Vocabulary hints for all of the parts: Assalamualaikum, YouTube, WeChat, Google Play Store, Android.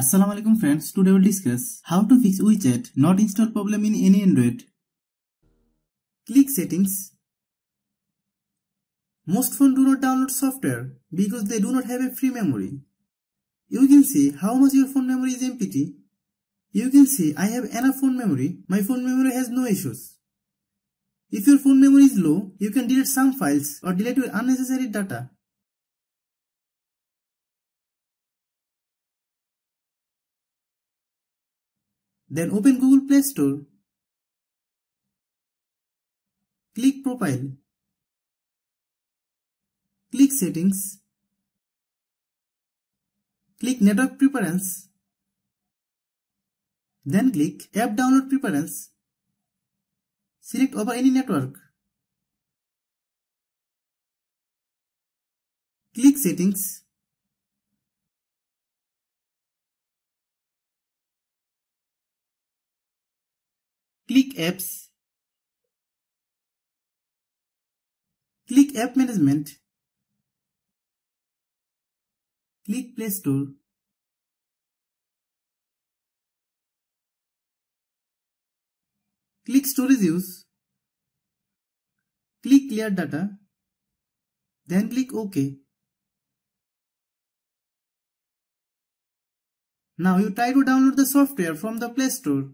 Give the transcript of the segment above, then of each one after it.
Assalamualaikum friends, today we will discuss how to fix WeChat not install problem in any Android. Click settings. Most phones do not download software because they do not have a free memory. You can see how much your phone memory is empty. You can see I have enough phone memory, my phone memory has no issues. If your phone memory is low, you can delete some files or delete your unnecessary data. Then open Google Play Store. Click Profile. Click Settings. Click Network Preference. Then click App Download Preference. Select over any network. Click Settings. Click Apps. Click App Management. Click Play Store. Click Storage Use. Click Clear Data. Then click OK. Now you try to download the software from the Play Store.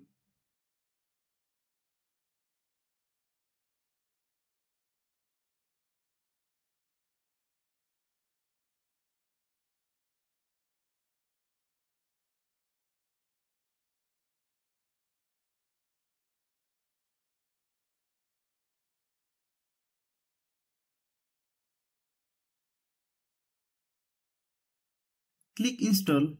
Click Install.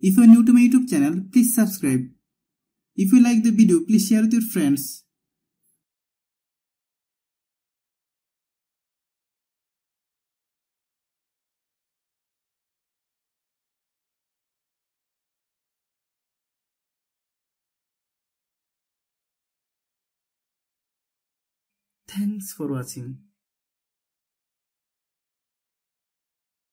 If you are new to my YouTube channel, please subscribe. If you like the video, please share with your friends. Thanks for watching.